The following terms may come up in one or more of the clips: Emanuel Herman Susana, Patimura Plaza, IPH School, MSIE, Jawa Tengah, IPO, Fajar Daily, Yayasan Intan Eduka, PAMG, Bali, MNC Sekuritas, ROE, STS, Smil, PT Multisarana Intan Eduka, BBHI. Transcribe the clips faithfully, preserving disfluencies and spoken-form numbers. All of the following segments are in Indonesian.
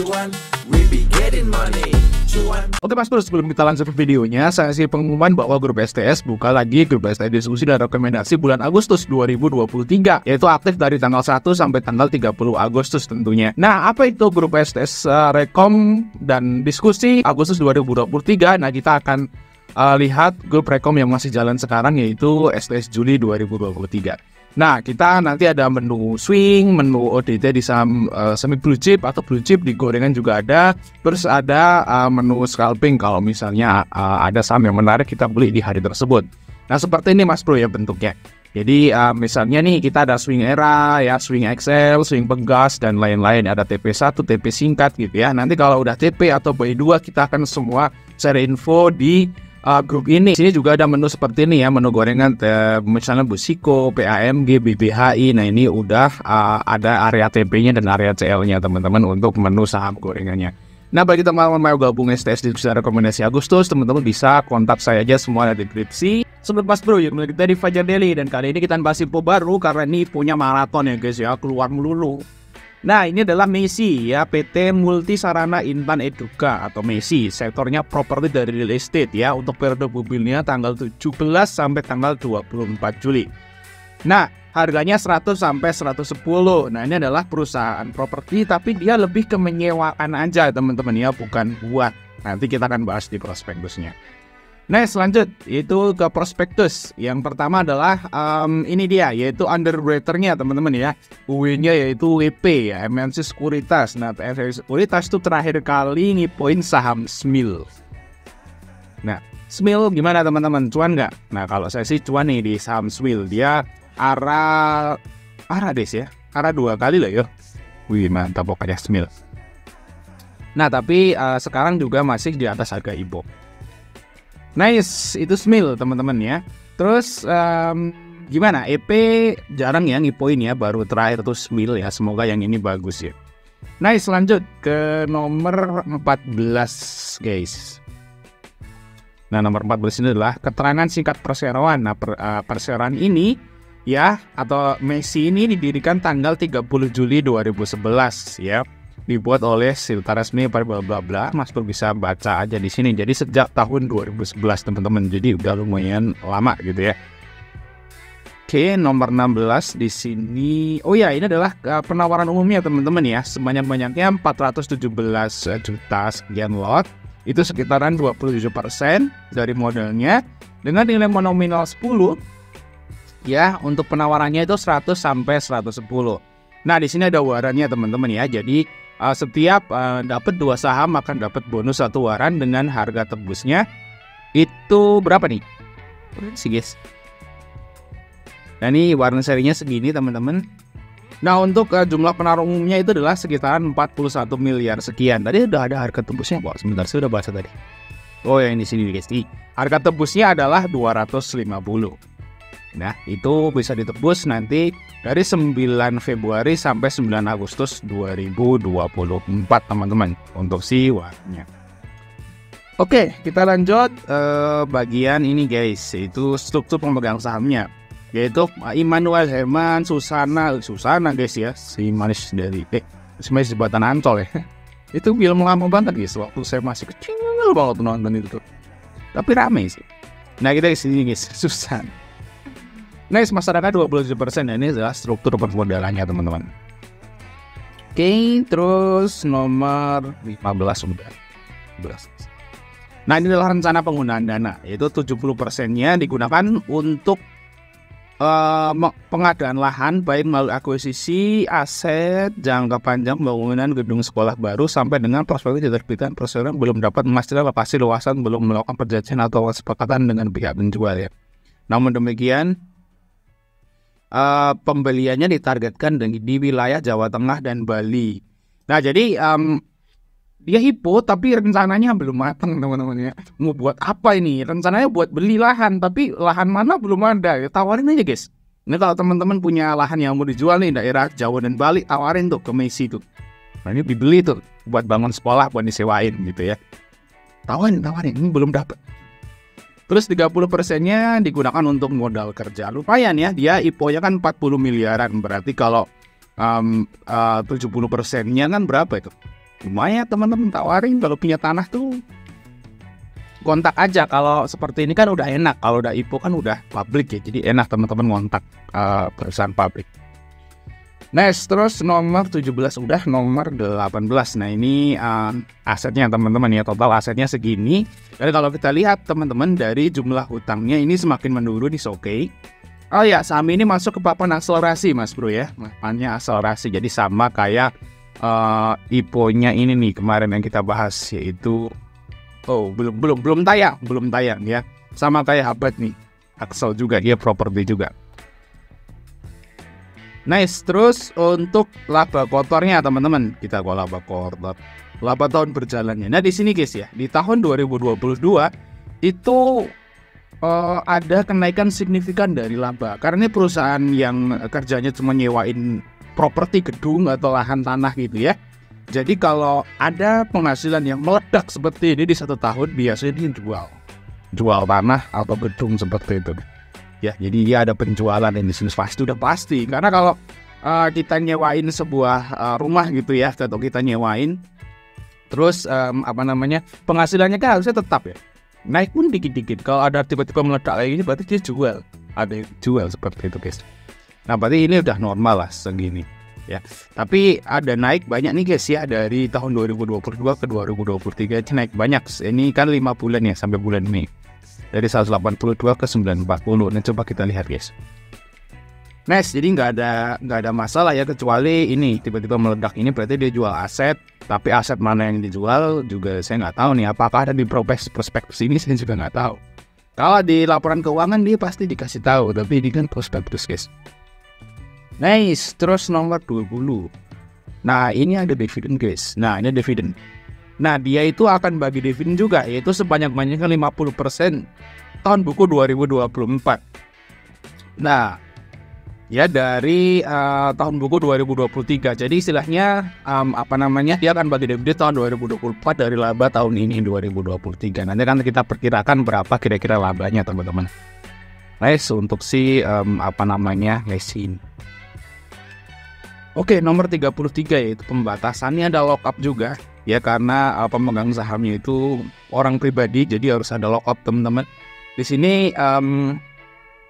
cuan, we be getting money. Oke Mas Bro, sebelum kita lanjut ke videonya, saya kasih pengumuman bahwa grup S T S buka lagi grup S T S diskusi dan rekomendasi bulan Agustus dua ribu dua puluh tiga, yaitu aktif dari tanggal satu sampai tanggal tiga puluh Agustus tentunya. Nah, apa itu grup S T S uh, rekom dan diskusi Agustus dua ribu dua puluh tiga? Nah, kita akan uh, lihat grup rekom yang masih jalan sekarang, yaitu S T S Juli dua ribu dua puluh tiga. Nah, kita nanti ada menu swing, menu O D T di saham uh, semi blue chip atau blue chip di gorengan juga ada. Terus ada uh, menu scalping kalau misalnya uh, ada saham yang menarik kita beli di hari tersebut. Nah, seperti ini Mas Bro ya bentuknya. Jadi uh, misalnya nih kita ada swing era, ya swing Excel, swing pegas dan lain-lain. Ada T P satu, T P singkat gitu ya. Nanti kalau udah T P atau B dua kita akan semua share info di Uh, grup ini. Sini juga ada menu seperti ini ya, menu gorengan uh, misalnya Busiko, P A M G, B B H I. Nah ini udah uh, ada area T P-nya dan area C L-nya teman-teman untuk menu saham gorengannya. Nah bagi teman-teman mau gabung S T S diskusi rekomendasi Agustus, teman-teman bisa kontak saya aja, semua ada deskripsi. Sebelum Mas Bro, yuk kita di Fajar Daily dan kali ini kita bahas info baru karena ini punya maraton ya guys ya, keluar melulu. Nah ini adalah M S I E ya, P T Multisarana Intan Eduka atau M S I E, sektornya properti dari real estate ya, untuk periode bubilnya tanggal tujuh belas sampai tanggal dua puluh empat Juli. Nah harganya seratus sampai seratus sepuluh. Nah ini adalah perusahaan properti tapi dia lebih ke menyewaan aja teman-teman ya, bukan buat. Nanti kita akan bahas di prospektusnya. Next lanjut itu ke prospektus. Yang pertama adalah um, ini dia, yaitu underwriternya teman-teman ya, U I-nya yaitu I P ya, M N C Sekuritas. Nah M N C Sekuritas itu terakhir kali ngipoin saham Smil. Nah Smil gimana teman-teman, cuan nggak? Nah kalau saya sih cuan nih di saham Smil. Dia arah arah des ya, arah dua kali lah yo. Wih mantap pokoknya Smil. Nah tapi uh, sekarang juga masih di atas harga I P O. Nice, itu Smil teman-teman ya. Terus um, gimana? E P jarang yang ngipoin ya, baru terakhir tuh Smil ya. Semoga yang ini bagus ya. Nice, lanjut ke nomor empat belas guys. Nah nomor empat belas ini adalah keterangan singkat perseroan. Nah per, uh, perseroan ini ya, atau M S I E ini didirikan tanggal tiga puluh Juli dua ribu sebelas ya, dibuat oleh silta resmi bla bla bla. Mas Bro bisa baca aja di sini. Jadi sejak tahun dua ribu sebelas teman-teman. Jadi udah lumayan lama gitu ya. Oke, nomor enam belas di sini. Oh ya, ini adalah penawaran umumnya teman-teman ya. Sebanyak-banyaknya empat ratus tujuh belas juta sekian lot. Itu sekitaran dua puluh tujuh persen dari modalnya dengan nilai nominal sepuluh. Ya, untuk penawarannya itu seratus sampai seratus sepuluh. Nah, di sini ada warannya teman-teman ya. Jadi Uh, setiap uh, dapat dua saham akan dapat bonus satu waran dengan harga tebusnya itu berapa nih? Si guys. Nah ini waran serinya segini teman-teman. Nah untuk uh, jumlah penaruh umumnya itu adalah sekitaran empat puluh satu miliar sekian. Tadi udah ada harga tebusnya, Wah, sebentar saya udah baca tadi. Oh yang di sini guys, di harga tebusnya adalah dua ratus lima puluh. Nah itu bisa ditebus nanti dari sembilan Februari sampai sembilan Agustus dua ribu dua puluh empat teman-teman untuk si warnanya. Oke kita lanjut eh, bagian ini guys, itu struktur pemegang sahamnya, yaitu Emanuel Herman Susana Susana guys ya, si manis dari eh, si manis jembatan Ancol ya. Itu film lama banget guys, waktu saya masih kecil banget nonton itu tuh. Tapi rame sih. Nah kita kesini guys, Susana. Nice, masyarakat dua puluh tujuh persen ya, ini adalah struktur permodalannya teman-teman. Oke, okay, terus nomor lima belas. Nah, ini adalah rencana penggunaan dana, yaitu tujuh puluh persen-nya digunakan untuk uh, pengadaan lahan baik melalui akuisisi, aset, jangka panjang, bangunan gedung sekolah baru sampai dengan prospektus diterbitan perseroan belum dapat memastikan lokasi luasan, belum melakukan perjanjian atau kesepakatan dengan pihak penjual ya. Namun demikian Uh, pembeliannya ditargetkan di, di wilayah Jawa Tengah dan Bali. Nah jadi um, dia hipo tapi rencananya belum matang teman-teman ya. Mau buat apa ini? Rencananya buat beli lahan tapi lahan mana belum ada. Ya, tawarin aja guys. Ini kalau teman-teman punya lahan yang mau dijual nih daerah Jawa dan Bali, tawarin tuh ke M S I E tuh. Nah ini dibeli tuh buat bangun sekolah, buat disewain gitu ya. Tawarin, tawarin. Ini belum dapat. Terus tiga puluh persen-nya digunakan untuk modal kerja. Lumayan ya, dia I P O-nya kan empat puluh miliaran. Berarti kalau um, uh, tujuh puluh persen-nya kan berapa itu? Lumayan teman-teman, tawarin kalau punya tanah tuh kontak aja. Kalau seperti ini kan udah enak, kalau udah I P O kan udah publik ya, jadi enak teman-teman kontak uh, perusahaan publik. Next, terus nomor tujuh belas udah, nomor delapan belas. Nah ini uh, asetnya teman-teman ya, total asetnya segini. Jadi kalau kita lihat teman-teman dari jumlah hutangnya ini semakin menurun, is oke. Oh ya, saham ini masuk ke papan akselerasi mas bro ya, papannya akselerasi. Jadi sama kayak uh, I P O-nya ini nih kemarin yang kita bahas, yaitu oh belum belum belum tayang, belum tayang ya. Sama kayak Habat nih, Aksel juga, dia properti juga. Nice, terus untuk laba kotornya teman-teman, kita ke laba kotor, laba tahun berjalannya. Nah di sini guys ya, di tahun dua ribu dua puluh dua itu uh, ada kenaikan signifikan dari laba. Karena ini perusahaan yang kerjanya cuma nyewain properti, gedung atau lahan tanah gitu ya. Jadi kalau ada penghasilan yang meledak seperti ini di satu tahun, biasanya dijual, jual tanah atau gedung seperti itu. Ya, jadi dia ada penjualan dan bisnis pasti, udah pasti. Karena kalau uh, kita nyewain sebuah uh, rumah gitu ya, atau kita nyewain, terus um, apa namanya, penghasilannya kan harusnya tetap ya, naik pun dikit-dikit. Kalau ada tiba-tiba meledak kayak gini, berarti dia jual, ada yang jual seperti itu guys. Nah berarti ini udah normal lah segini ya. Tapi ada naik banyak nih guys ya, dari tahun dua ribu dua puluh dua ke dua ribu dua puluh tiga naik banyak. Ini kan lima bulan ya, sampai bulan Mei. Dari seratus delapan puluh dua ke sembilan ratus empat puluh. Nah coba kita lihat guys. Nice, jadi nggak ada nggak ada masalah ya, kecuali ini tiba-tiba meledak. Ini berarti dia jual aset. Tapi aset mana yang dijual juga saya nggak tahu nih. Apakah ada di prospek-prospek sini, saya juga nggak tahu. Kalau di laporan keuangan dia pasti dikasih tahu. Tapi ini kan prospektus guys. Nice, terus nomor dua puluh. Nah ini ada dividen guys. Nah ini dividen. Nah dia itu akan bagi dividen juga, yaitu sebanyak-banyaknya lima puluh persen tahun buku dua ribu dua puluh empat. Nah ya dari uh, tahun buku dua ribu dua puluh tiga. Jadi istilahnya um, apa namanya, dia akan bagi dividen tahun dua ribu dua puluh empat dari laba tahun ini dua ribu dua puluh tiga. Nanti kan kita perkirakan berapa kira-kira labanya teman-teman. Nice untuk si um, apa namanya leasing. Oke, nomor tiga puluh tiga yaitu pembatasannya ada lockup juga ya, karena uh, pemegang sahamnya itu orang pribadi, jadi harus ada lockup teman-teman. Di sini um,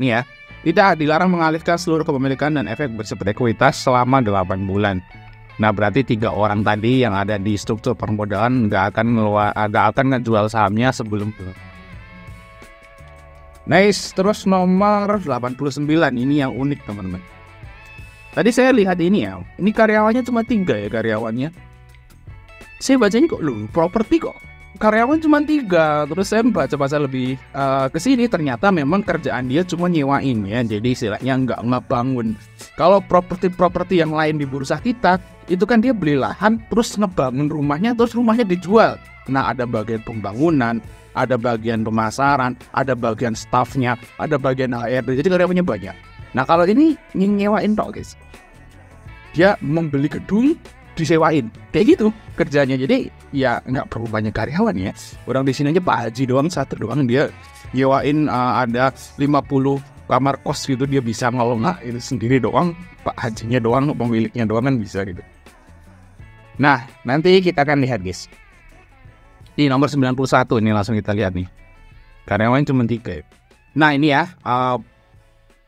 nih ya, tidak dilarang mengalihkan seluruh kepemilikan dan efek bersifat ekuitas selama delapan bulan. Nah berarti tiga orang tadi yang ada di struktur permodalan nggak akan ngeluar, nggak akan ngejual sahamnya sebelum. Nice, terus nomor delapan puluh sembilan ini yang unik teman-teman. Tadi saya lihat ini ya, ini karyawannya cuma tiga ya karyawannya. Saya bacanya kok lu properti kok karyawan cuma tiga. Terus saya baca-baca lebih uh, ke sini, ternyata memang kerjaan dia cuma nyewain ya. Jadi istilahnya nggak ngebangun. Kalau properti-properti yang lain di bursa kita, itu kan dia beli lahan, terus ngebangun rumahnya, terus rumahnya dijual. Nah ada bagian pembangunan, ada bagian pemasaran, ada bagian staffnya, ada bagian H R D. Jadi karyawannya banyak. Nah kalau ini nyewain tok guys, dia membeli gedung disewain kayak gitu kerjanya. Jadi ya nggak perlu banyak karyawan ya, orang di sini aja Pak Haji doang satu doang, dia nyewain uh, ada lima puluh kamar kos gitu, dia bisa ngelola itu sendiri doang, Pak Hajinya doang, pemiliknya doang kan bisa gitu. Nah nanti kita akan lihat guys di nomor sembilan puluh satu ini, langsung kita lihat nih karyawan cuma tiga. Nah ini ya uh,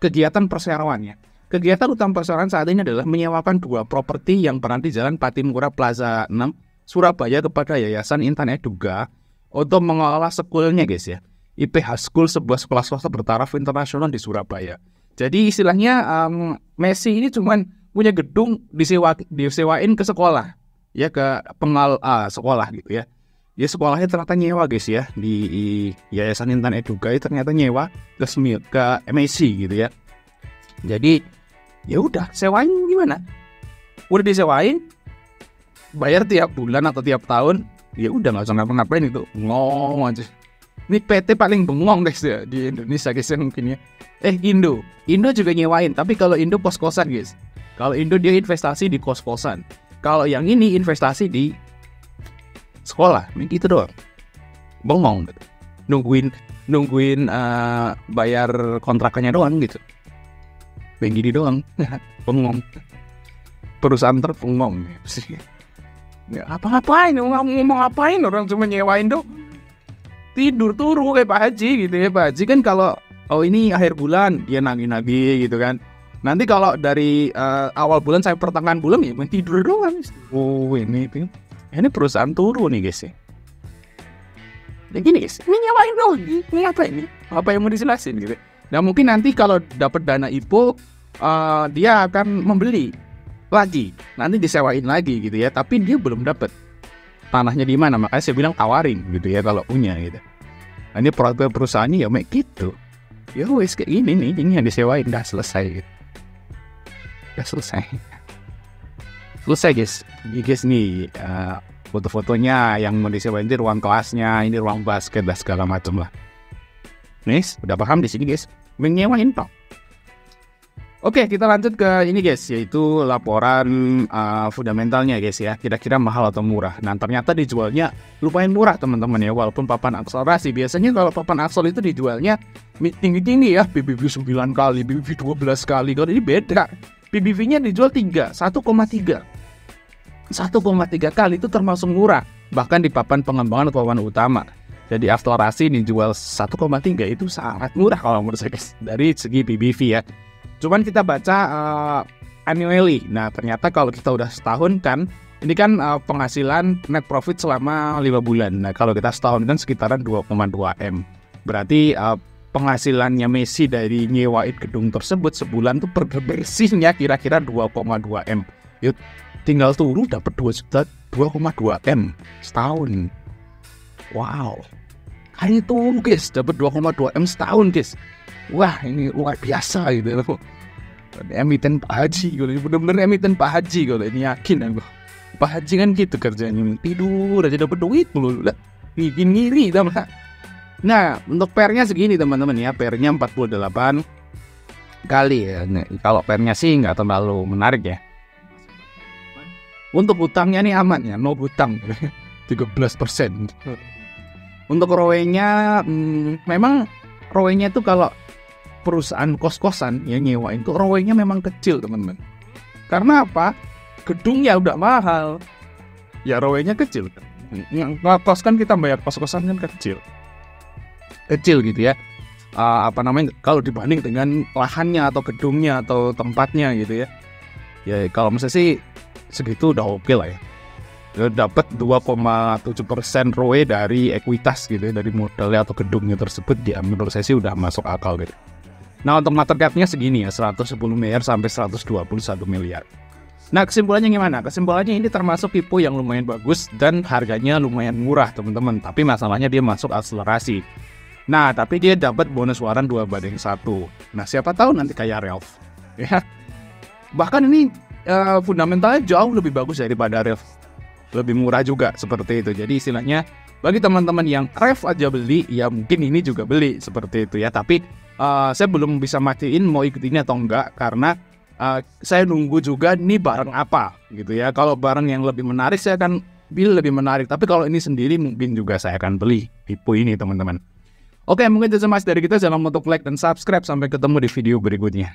kegiatan perseroannya. Kegiatan utama perseroan saat ini adalah menyewakan dua properti yang berada di Jalan Patimura Plaza enam, Surabaya kepada Yayasan Intan Eduka untuk mengelola sekolahnya guys ya. I P H School, sebuah sekolah swasta bertaraf internasional di Surabaya. Jadi istilahnya um, Messi ini cuman punya gedung disewa, disewain ke sekolah ya, ke pengal uh, sekolah gitu ya. Ya sekolahnya ternyata nyewa guys ya, di Yayasan Intan Eduka itu ternyata nyewa ke Smil, ke M S I E gitu ya. Jadi ya udah sewain gimana? Udah disewain, bayar tiap bulan atau tiap tahun, ya udah nggak usah ngapa-ngapain itu, ngomong aja. Ini P T paling bengong guys ya di Indonesia guys ya mungkin ya. Eh Indo, Indo juga nyewain, tapi kalau Indo kos-kosan guys. Kalau Indo dia investasi di kos-kosan. Kalau yang ini investasi di sekolah, gitu doang, bengong, gitu. nungguin, nungguin uh, bayar kontrakannya doang gitu, begini doang, bengong, perusahaan terbengong. Ya, apa-ngapain, ngomong ngapain orang cuma nyewain dong. Tidur turu kayak Pak Haji gitu ya. Pak Haji kan kalau, oh ini akhir bulan, ya nagih-nagih gitu kan. Nanti kalau dari uh, awal bulan saya pertengahan bulan ya main tidur doang. Oh ini, ini, ini perusahaan turu nih guys ya. Dan gini guys, ini nyewain dong, ini apa ini? Apa yang mau dijelasin gitu. Nah mungkin nanti kalau dapat dana I P O, uh, dia akan membeli lagi, nanti disewain lagi gitu ya, tapi dia belum dapat tanahnya di mana, makanya saya bilang tawarin gitu ya kalau punya gitu. Nah, ini produk perusahaannya ya kayak gitu, ya wes kayak gini nih, ini yang disewain udah selesai, gitu. Udah selesai, selesai guys, ini guys nih uh, foto-fotonya yang mau disewain, ini ruang kelasnya, ini ruang basket dan segala macam lah. Nih, udah paham di sini guys, menyewain tau. Oke, kita lanjut ke ini guys, yaitu laporan uh, fundamentalnya guys ya. Kira-kira mahal atau murah. Nah ternyata dijualnya lumayan murah teman-teman ya. Walaupun papan akselerasi, biasanya kalau papan aksel itu dijualnya tinggi-tinggi ya, B B V sembilan kali, B B V dua belas kali. Kalau ini beda, B B V-nya dijual tiga, satu koma tiga, satu koma tiga kali itu termasuk murah. Bahkan di papan pengembangan atau papan utama. Jadi akselerasi dijual satu koma tiga itu sangat murah kalau menurut saya guys, dari segi B B V ya. Cuman kita baca uh, annually. Nah ternyata kalau kita udah setahun kan, ini kan uh, penghasilan net profit selama lima bulan. Nah kalau kita setahun kan sekitaran dua koma dua M. Berarti uh, penghasilannya Messi dari nyewain gedung tersebut sebulan tuh bersihnya kira-kira dua koma dua M. Yuk tinggal turu dapat dua juta dua koma dua M setahun. Wow, hari turu guys dapat dua koma dua M setahun guys. Wah ini luar biasa gitu loh. Emiten Pak Haji gitu, bener-bener emiten Pak Haji kalau ini, yakin aku. Pak Haji kan gitu kerjanya, tidur aja dapat duit mulu, ngiri-ngiri dah malah. Nah untuk pernya segini teman-teman ya, pernya empat puluh delapan kali ya. Nah, kalau pernya sih nggak terlalu menarik ya. Untuk hutangnya nih aman ya, no hutang tiga belas persen. Untuk R O E-nya hmm, memang R O E-nya itu kalau perusahaan kos-kosan yang nyewain itu R O E-nya memang kecil teman-teman. Karena apa? Gedungnya udah mahal, ya R O E-nya kecil. Yang kos kan kita bayar kos-kosan kan kecil, kecil gitu ya. Uh, apa namanya? Kalau dibanding dengan lahannya atau gedungnya atau tempatnya gitu ya. Ya kalau misalnya sih segitu udah oke lah ya. Dapat dua koma tujuh persen R O E dari ekuitas gitu ya, dari modalnya atau gedungnya tersebut, ya menurut saya sih udah masuk akal gitu. Nah untuk market cap-nya segini ya, seratus sepuluh miliar sampai seratus dua puluh satu miliar. Nah kesimpulannya gimana? Kesimpulannya ini termasuk I P O yang lumayan bagus dan harganya lumayan murah teman-teman. Tapi masalahnya dia masuk akselerasi. Nah tapi dia dapat bonus waran dua banding satu. Nah siapa tahu nanti kayak Ralph ya. Bahkan ini uh, fundamentalnya jauh lebih bagus daripada Ralph, lebih murah juga seperti itu. Jadi istilahnya bagi teman-teman yang ref aja beli, ya mungkin ini juga beli seperti itu ya. Tapi uh, saya belum bisa matiin mau ikutin atau enggak, karena uh, saya nunggu juga ini barang apa gitu ya. Kalau barang yang lebih menarik saya akan beli lebih menarik, tapi kalau ini sendiri mungkin juga saya akan beli I P O ini teman-teman. Oke, mungkin itu semua dari kita. Jangan lupa untuk like dan subscribe. Sampai ketemu di video berikutnya.